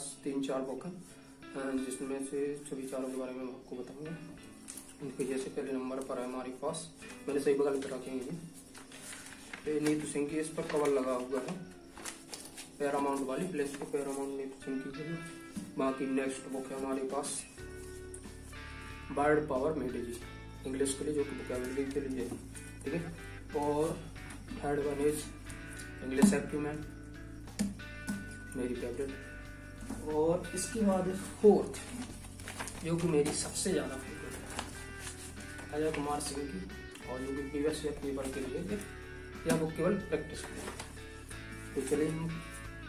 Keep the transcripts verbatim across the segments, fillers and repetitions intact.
पास तीन चार बुक हैं, जिसमें से सभी चारों के बारे में मैं आपको बताऊंगा। उनके जैसे पहले नंबर पर है हमारे पास, मैंने सही बगल पर रखे हैं, ये नीतू सिंह की, इस पर कवर लगा हुआ है पैरामाउंट वाली, प्लेस को पैरामाउंट नीतू सिंह की है। बाकी नेक्स्ट बुक है हमारे पास बर्ड पावर मेडिजी, इंग्लिश के लिए जो कि वोकैबुलरी के लिए है, ठीक है। और third one is English acumen, मेरी फेवरेट। और इसके बाद फोर्थ जो कि मेरी सबसे ज़्यादा फेवरेट है, अजय कुमार सिंह की, और जो कि प्रीवियस ईयर पेपर के लिए या बुक केवल प्रैक्टिस के लिए। तो चलिए हम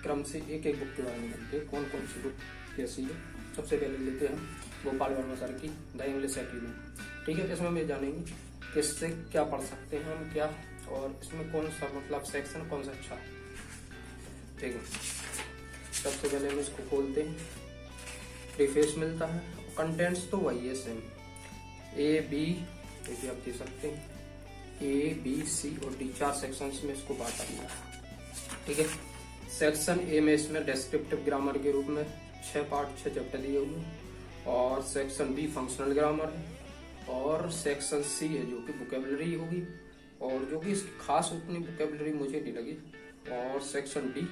क्रम से एक एक बुक के बारे में जानते हैं, कौन कौन सी बुक कैसी है। सबसे पहले लेते हैं गोपाल वर्मा सर की द इंग्लिश एक्यूमेन, ठीक है। इसमें हम जानेंगे किससे क्या पढ़ सकते हैं हम क्या, और इसमें कौन सा मतलब सेक्शन कौन सा अच्छा है। ठीक है, सबसे पहले हम इसको खोलते हैं, प्रीफेस मिलता है, कंटेंट्स तो वही है सेम, ए बी, देखिए आप देख सकते हैं ए बी सी और डी, चार सेक्शंस में इसको बांटा गया है, ठीक है। सेक्शन ए में इसमें डिस्क्रिप्टिव ग्रामर के रूप में छः पार्ट छः चैप्टर दिए होंगे, और सेक्शन बी फंक्शनल ग्रामर है, और सेक्शन सी है जो कि वोकैबुलरी होगी, और जो कि इसकी खास उतनी वोकैबुलरी मुझे नहीं लगी, और सेक्शन डी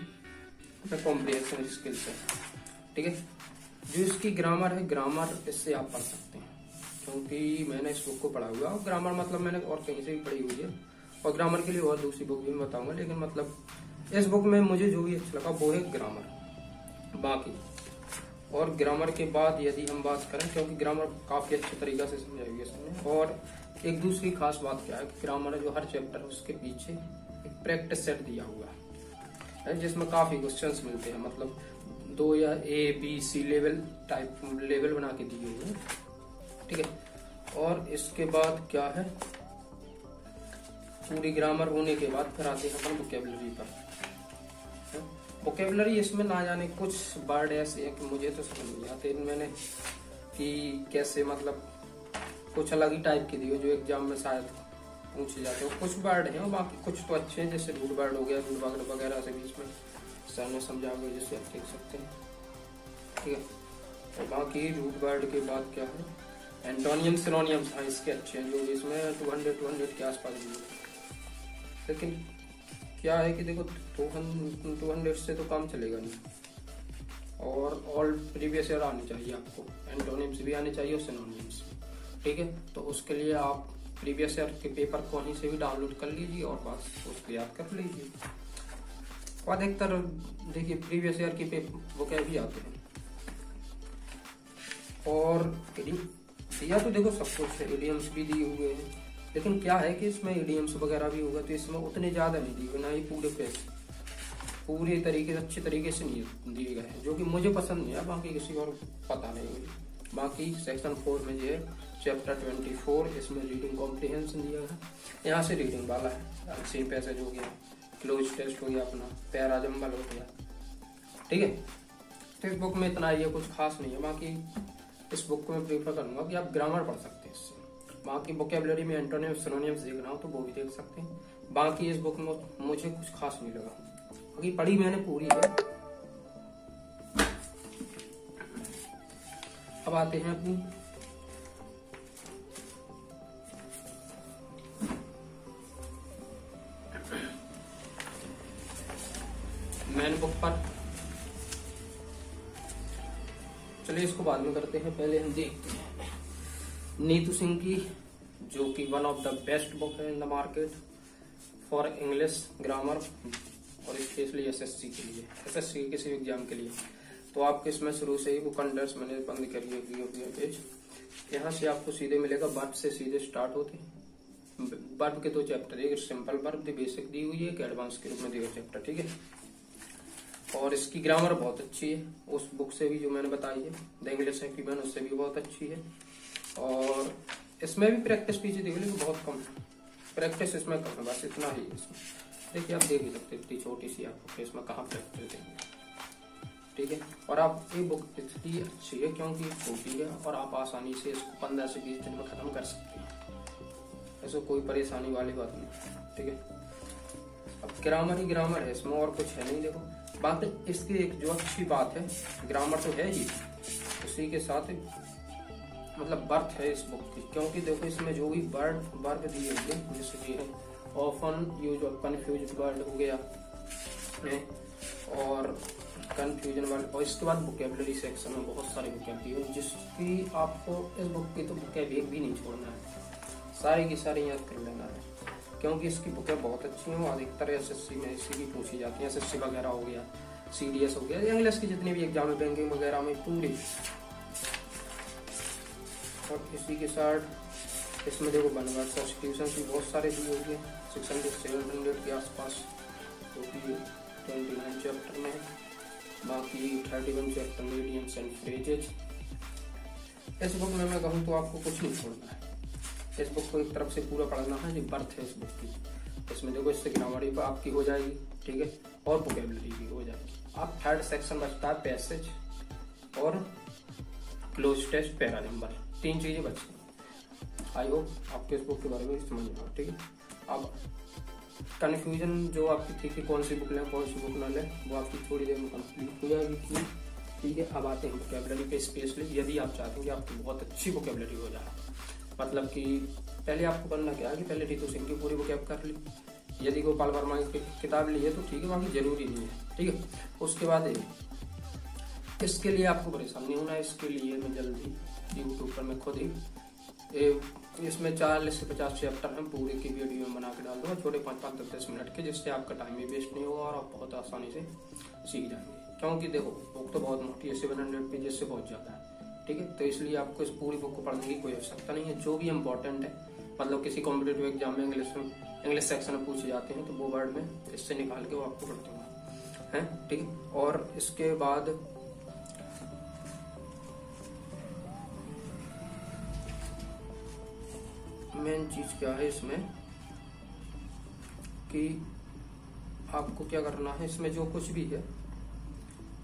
में कॉम्प्रिहेंशन स्किल्स है, ठीक है। जो इसकी ग्रामर है, ग्रामर इससे आप पढ़ सकते हैं, क्योंकि मैंने इस बुक को पढ़ा हुआ, और ग्रामर मतलब मैंने और कहीं से भी पढ़ी हुई है, और ग्रामर के लिए और दूसरी बुक भी मैं बताऊंगा, लेकिन मतलब इस बुक में मुझे जो भी अच्छा लगा वो है ग्रामर। बाकी और ग्रामर के बाद यदि हम बात करें, क्योंकि ग्रामर काफ़ी अच्छे तरीक़े से समझाई हुई इसमें, और एक दूसरी खास बात क्या है कि ग्रामर जो हर चैप्टर है उसके पीछे एक प्रैक्टिस सेट दिया हुआ है, जिसमें काफ़ी क्वेश्चंस मिलते हैं, मतलब दो या A B C level type level बना के दिए हुए हैं, ठीक है। और इसके बाद क्या है, पूरी ग्रामर होने के बाद फिर आते हैं अपन वोकैबुलरी पर। वोकैबुलरी इसमें ना जाने कुछ वर्ड ऐसे हैं कि मुझे तो समझ नहीं आते मैंने कि कैसे, मतलब कुछ अलग ही टाइप के दिए जो एग्जाम में शायद पूछे जाते हो, कुछ वर्ड हैं और बाकी कुछ तो अच्छे हैं, जैसे रूट वर्ड हो गया, रूट वर्ड वगैरह से बीच में सर ने समझा हुआ, जैसे आप देख सकते हैं, ठीक है। और बाकी रूट वर्ड के बाद क्या है, एंटोनियम सिनोनियम हाँ इसके अच्छे हैं, जो इसमें टू हंड्रेड टू हंड्रेड के आसपास दिए, लेकिन क्या है कि देखो टू हंड्रेड से तो काम चलेगा नहीं, और ऑल प्रीवियस ईयर आने चाहिए आपको, एंटोनिम्स भी आने चाहिए और सिनोनिम्स, ठीक है। तो उसके लिए आप प्रीवियस ईयर के पेपर कहीं से भी डाउनलोड कर लीजिए और बस उसको याद कर लीजिए। और अधिकतर देखिए प्रीवियस ईयर के पेपर वो क्या भी आते हैं, और दिया तो देखो सब कुछ है, इडियम्स भी दिए हुए हैं, लेकिन क्या है कि इसमें ईडीएम्स वगैरह भी होगा, तो इसमें उतने ज़्यादा नहीं दिए गए, ना ही पूरे पेज पूरे तरीके से अच्छे तरीके से नहीं दिए गए हैं, जो कि मुझे पसंद नहीं है, बाकी किसी और पता नहीं है। बाकी सेक्शन फोर में जो है चैप्टर ट्वेंटी फोर इसमें रीडिंग कॉम्प्रिहेंशन दिया है, यहाँ से रीडिंग वाला है, सेम पैसेज हो गया, क्लोज टेस्ट हो गया अपना, पैरा जंबल हो गया, ठीक है। तो इस बुक में इतना ही है, कुछ खास नहीं है। बाकी इस बुक को मैं प्रीफर करूँगा कि आप ग्रामर पढ़ सकते हैं इससे। बाकी वोकैबुलरी में एंटोनियम सिनोनियम्स देखना हो तो वो भी देख सकते हैं। बाकी इस बुक में मुझे कुछ खास नहीं लगा, क्योंकि पढ़ी मैंने पूरी है। अब आते हैं अपनी मेन बुक पर, चलिए इसको बाद में करते हैं, पहले हम देखते हैं नीतू सिंह की, जो कि one of the best book है in the market for English grammar, और स्पेशली एसएससी के लिए, एसएससी के किसी एग्जाम के लिए। तो आपके इसमें शुरू से ही वो कंटेंट्स मैंने बंद करी होगी पेज, यहाँ से आपको सीधे मिलेगा, वर्ब से सीधे स्टार्ट होते हैं। वर्ब के दो चैप्टर, एक सिंपल वर्ब दी बेसिक दी हुई है, एक एडवांस के रूप में दी हुई चैप्टर, ठीक है। और इसकी ग्रामर बहुत अच्छी है, उस बुक से भी जो मैंने बताई है द इंग्लिश एक्यूमेन, उससे भी बहुत अच्छी है, और इसमें भी प्रैक्टिस पीछे देखो, लेकिन बहुत कम है प्रैक्टिस इसमें, कम है, बस इतना ही इसमें। देखिए आप देख ही सकते इतनी छोटी सी आपको इसमें कहाँ प्रैक्टिस देंगे, ठीक है। और आप ये बुक इसलिए अच्छी है क्योंकि छोटी है, और आप आसानी से इसको पंद्रह से बीस दिन में ख़त्म कर सकते हैं, ऐसा कोई परेशानी वाली बात नहीं, ठीक है। अब ग्रामर ही ग्रामर है, इसमें और कुछ है नहीं। देखो बात इसकी एक जो अच्छी बात है, ग्रामर तो है ही, उसी के साथ मतलब बर्थ है इस बुक की, क्योंकि देखो इसमें जो भी वर्ड वर्ग दिए हुए जैसे कि है ऑफन यूज और कन्फ्यूज वर्ड हो गया है और कन्फ्यूजन वर्ड, और इसके बाद वोकैबुलरी सेक्शन में बहुत सारे वोकैबुलरी है जिसकी आपको इस बुक की तो वोकैबुलरी भी नहीं छोड़ना है, सारी की सारी याद कर लेना है क्योंकि इसकी बुकें बहुत अच्छी हैं। अधिकतर एसएससी में इसी की पूछी जाती है, एसएससी वगैरह हो गया, सीडीएस हो गया, इंग्लिश के जितने भी एग्जाम है, बैंकिंग वगैरह में पूरी। और इसी के साथ इसमें देखो बनवर्ड सब्सटीट्यूशन की बहुत सारे दिए हुए हैं सिक्स हंड्रेड सेवन हंड्रेड के आसपास, जो कि ट्वेंटी नाइन चैप्टर में, बाकी thirty one chapter idioms and phrases. इस बुक में मैं कहूँ तो आपको कुछ नहीं छोड़ना है, इस बुक को एक तरफ से पूरा पढ़ना है, जो बर्थ है इस बुक की। इसमें देखो इससे ग्रामरी पर आपकी हो जाएगी, ठीक है, और वोकैबुलरी की हो जाएगी। आप थर्ड सेक्शन बचता है पैसेज और क्लोज टेस्ट पैरा नंबर, तीन चीज़ें बचती हैं। आई होप आपके इस बुक के बारे में समझ में आओ, ठीक है। अब कन्फ्यूजन जो आपकी थी कि कौन सी बुक लें कौन सी बुक ना लें, वो आपकी थोड़ी देर में कंप्लीट हो जाएगी, ठीक है। अब आते हैं वोकैबुलरी पे। स्पेशली यदि आप चाहते हैं कि आपकी बहुत अच्छी वोकैबुलरी हो जाए, मतलब कि पहले आपको करना क्या है कि पहले नीतू सिंह की पूरी वोकैब कर ली, यदि गोपाल वर्मा की किताब ली है तो ठीक है, बाकी जरूरी नहीं है, ठीक है। उसके बाद इसके लिए आपको परेशान नहीं होना है, इसके लिए मैं जल्दी यूट्यूब पर मैं खुद ही इसमें चालीस से पचास चैप्टर हम पूरे की वीडियो में बना के डाल दूँगा, छोटे पाँच पाँच दस दस मिनट के, जिससे आपका टाइम भी वेस्ट नहीं होगा और आप बहुत आसानी से सीख जाएंगे। क्योंकि देखो बुक तो बहुत मोटी है, सेवन हंड्रेड पेजेस से बहुत ज़्यादा है, ठीक है। तो इसलिए आपको इस पूरी बुक को पढ़ने की कोई आवश्यकता नहीं है। जो भी इंपॉर्टेंट है, मतलब किसी कॉम्पिटेटिव एग्जाम में इंग्लिश में इंग्लिश सेक्शन में पूछे जाते हैं तो वो वर्ड में इससे निकाल के वो आपको पढ़ दूंगा, है ठीक है। और इसके बाद मेन चीज क्या है इसमें कि आपको क्या करना है, इसमें जो कुछ भी है,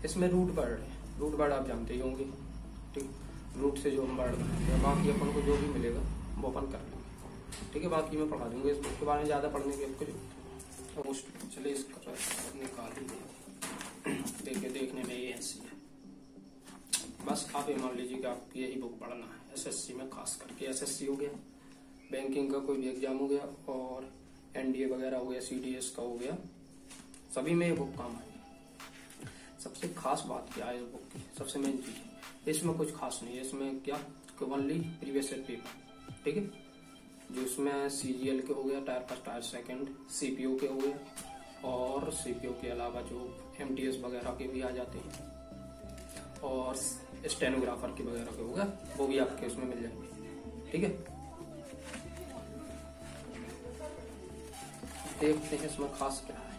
इसमें रूट वर्ड है, रूट वर्ड आप जानते ही होंगे, रूट से जो हम बढ़ रहे हैं, बाकी अपन को जो भी मिलेगा वो अपन कर लेंगे, ठीक है। बाकी मैं पढ़ा दूंगा, इस बुक के बारे में ज़्यादा पढ़ने की आपको जरूरत है। मोस्टली चलिए इसका निकाल ही देखिए, देखने में ये ऐसी है, बस आप ये मान लीजिए कि आपकी यही बुक पढ़ना है। एसएससी में खास करके एसएससी हो गया, बैंकिंग का कोई भी एग्जाम हो गया, और एनडीए वगैरह हो गया, सीडीएस का हो गया, सभी में ये बुक काम आएगी। सबसे खास बात क्या है इस बुक की, सबसे मेन चीज़, इसमें कुछ खास नहीं है, इसमें क्या ओनली प्रीवियस ईयर पेपर, ठीक है, जो इसमें सीजीएल के हो गया, tier first tier second, CPO के हो गया, और सीपीओ के अलावा जो एमटीएस वगैरह के भी आ जाते हैं और स्टेनोग्राफर के वगैरह के हो गया, वो भी आपके इसमें मिल जाएंगे, ठीक है। देखते हैं इसमें खास क्या है।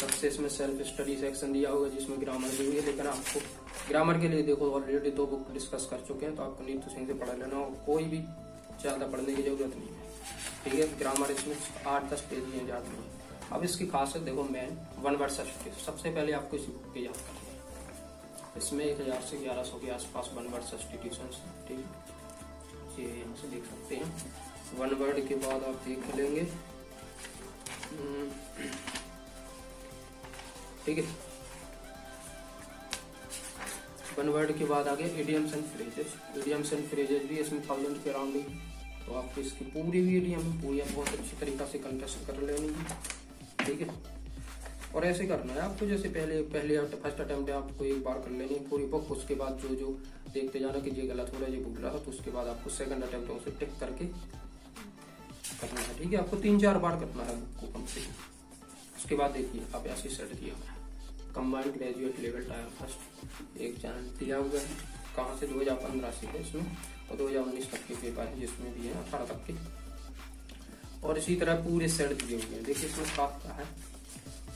सबसे इसमें सेल्फ स्टडी सेक्शन दिया होगा जिसमें ग्रामर भी हुई है, लेकिन आपको ग्रामर के लिए देखो ऑलरेडी दो बुक डिस्कस कर चुके हैं, तो आपको नीतू सिंह से पढ़ा लेना और कोई भी ज़्यादा पढ़ने की जरूरत नहीं है, ठीक है। ग्रामर इसमें आठ दस पेज दिए जाते हैं। अब इसकी खासियत देखो, मैन वन वर्ड सब्स्टिट्यूशन, सबसे पहले आपको इस बुक की याद करनी है। इसमें एक हज़ार से ग्यारह सौ के आसपास वन वर्ड सब्स्टिट्यूशन, ठीक, ये यहाँ से देख सकते हैं। वन वर्ड के बाद आप देख लेंगे, ठीक है, वन वर्ड के बाद आ गया idioms and phrases. Idioms and phrases भी इसमें थाउजेंड के अराउंड ही, तो आपको इसकी पूरी भी इडियम पूरी बहुत अच्छी तरीका से कंटेस्ट कर लेनी है, ठीक है। और ऐसे करना है आपको जैसे पहले पहले फर्स्ट अटैम्प्ट आपको एक बार कर लेनी है पूरी बुक, उसके बाद जो जो देखते जाना कि ये गलत हो रहा है, ये भूल रहा है, तो उसके बाद आपको सेकंड अटैम्प्ट उसे टिक करके करना है, ठीक है। आपको तीन चार बार करना है बुक को कम से। उसके बाद देखिए आप ऐसे सेट किया हुआ है, combined graduate level tier first एक चैनल दिया हुआ है, कहाँ से दो हज़ार पंद्रह से है इसमें, और दो हज़ार उन्नीस तक के पेपर है जिसमें भी है अठारह तक के, और इसी तरह पूरे सेट दिए हुए हैं। देखिए इसमें साफ है,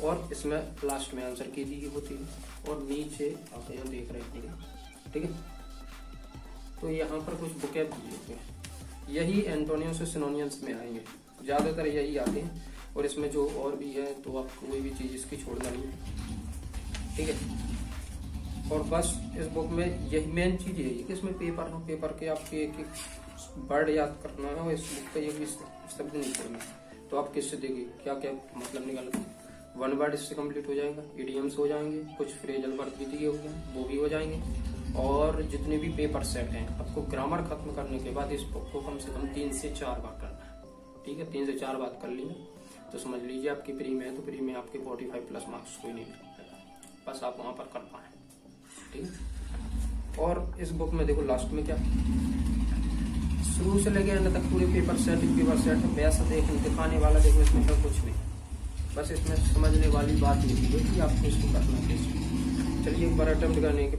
और इसमें लास्ट में आंसर की दी होती है, और नीचे आप यहाँ देख रहे हैं, ठीक है। तो यहाँ पर कुछ बुकैब दिए हुए हैं, यही एंटोनियो से सिनोनियम्स में आएंगे, ज़्यादातर यही आते हैं, और इसमें जो और भी है तो आपको कोई भी चीज़ इसकी छोड़ना नहीं है, ठीक है। और बस इस बुक में यही मेन चीज़ यही है कि इसमें पेपर हो, पेपर के आपके एक एक वर्ड याद करना है, और इस बुक का ये भी शब्द नहीं छोड़ना। तो आप किससे देखिए क्या क्या मतलब निकाल वन वर्ड इससे कंप्लीट हो जाएगा, इडियम्स हो जाएंगे, कुछ फ्रेजल वर्ब भी दिए हुए हैं वो भी हो जाएंगे, और जितने भी पेपर सेट हैं आपको ग्रामर खत्म करने के बाद इस बुक को कम से कम तीन से चार बार करना है। ठीक है, तीन से चार बार कर लेना तो समझ लीजिए आपकी प्री में है, तो प्री में आपके फोर्टी फाइव प्लस मार्क्स कोई नहीं मिलेगा, बस आप वहाँ पर कर पाए। ठीक है, और इस बुक में देखो लास्ट में क्या शुरू से लेके अंत तक पूरे पेपर सेट पेपर सेट वैसा देख दिखाने वाला देखो इसमें सब कुछ नहीं, बस इसमें समझने वाली बात यही है कि आपको इसको करना कैसे। चलिए एक बार अटेम्प्ट करने के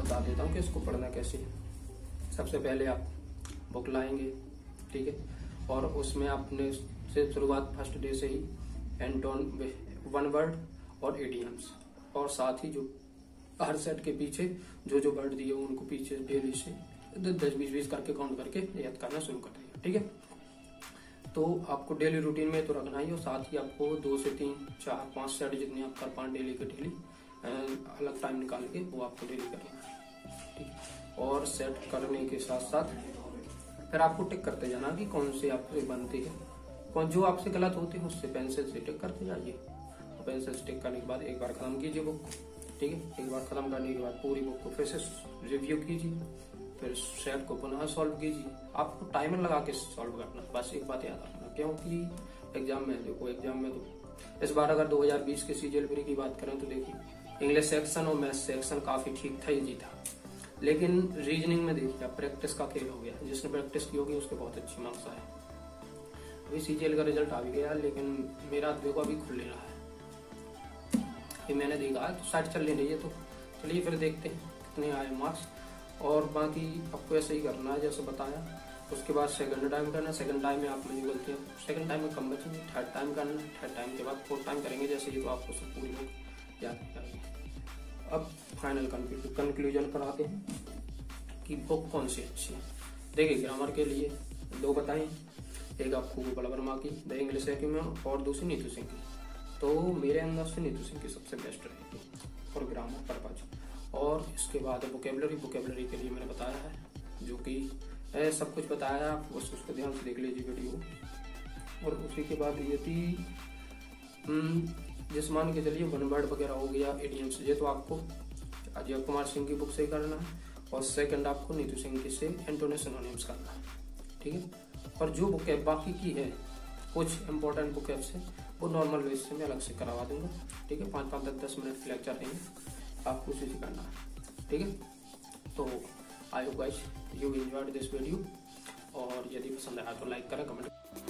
बता देता हूँ कि इसको पढ़ना कैसे है। सबसे पहले आप बुक लाएंगे, ठीक है, और उसमें आपने से शुरुआत फर्स्ट डे से ही एंटोन वन वर्ड और एडियम्स, और साथ ही जो हर सेट के पीछे जो जो वर्ड दिए उनको पीछे डेली से दस बीस बीस करके काउंट करके याद करना शुरू कर देगा। ठीक है, तो आपको डेली रूटीन में तो रखना ही, और साथ ही आपको दो से तीन चार पांच सेट जितने आप कर पाए डेली के डेली अलग टाइम निकाल के वो आपको डेली करना है। ठीक है, और सेट करने के साथ साथ फिर आपको टिक करते जाना कि कौन से आपसे बनते हैं, कौन जो आपसे गलत होते हैं उससे पेंसिल से टिक करते जाइए, और पेंसिल से टिक करने के बाद एक बार खत्म कीजिए बुक। ठीक है, एक बार खत्म करने के बाद पूरी बुक को फिर से रिव्यू कीजिए, फिर सेट को पुनः सॉल्व कीजिए। आपको टाइमर लगा के सॉल्व करना, बस एक बात याद रखना, क्योंकि एग्जाम में देखो एग्जाम में तो इस बार अगर दो हज़ार बीस के सीजीएल प्री की बात करें तो देखिए इंग्लिश सेक्शन और मैथ सेक्शन काफी ठीक था, इजी था, लेकिन रीजनिंग में देखिए प्रैक्टिस का खेल हो गया, जिसने प्रैक्टिस की होगी उसके बहुत अच्छी मार्क्स आए। अभी सीजीएल का रिजल्ट आ भी गया, लेकिन मेरा देखो अभी खुल रहा है, मैंने देखा तो साइड चल रही है, तो चलिए फिर देखते हैं कितने आए मार्क्स। और बाकी आपको ऐसे ही करना है जैसे बताया। उसके बाद सेकंड टाइम करना, सेकंड टाइम में आप मुझे गलती है सेकंड टाइम में कम बचेंगे, थर्ड टाइम करना, थर्ड टाइम के बाद फोर्थ टाइम करेंगे जैसे ही, तो आपको सब पूरी बुक याद करेंगे। अब फाइनल कंक्लूजन पर आते हैं कि बुक कौन सी अच्छी है। देखिए ग्रामर के लिए दो बताएं, एक आपको गोपाल वर्मा की द इंग्लिश एक्यूमेन और दूसरी नीतू सिंह की, तो मेरे अंदाज से नीतू सिंह की सबसे बेस्ट रहेगी और ग्रामर पर्पज। और इसके बाद वोकेबलरी वोकेबलरी के लिए मैंने बताया है जो कि सब कुछ बताया है, आप बस उसको ध्यान से देख लीजिए वीडियो। और उसी के बाद ये थी जिस मान के चलिए वन वर्ड वगैरह हो गया, एडियम्स, ये तो आपको अजय कुमार सिंह की बुक से करना है, और सेकंड आपको नीतू सिंह की से एंटोनिम्स सिनोनिम्स करना है। ठीक है, और जो बुक बाकी की है कुछ इम्पोर्टेंट बुक है वो नॉर्मल वे से मैं अलग से करवा दूंगा। ठीक है, पाँच पाँच दस दस मिनट के लेक्चर रहेंगे, आपको उसी से करना है। ठीक है, तो I hope guys you enjoyed this video, और यदि पसंद आया तो लाइक करें, कमेंट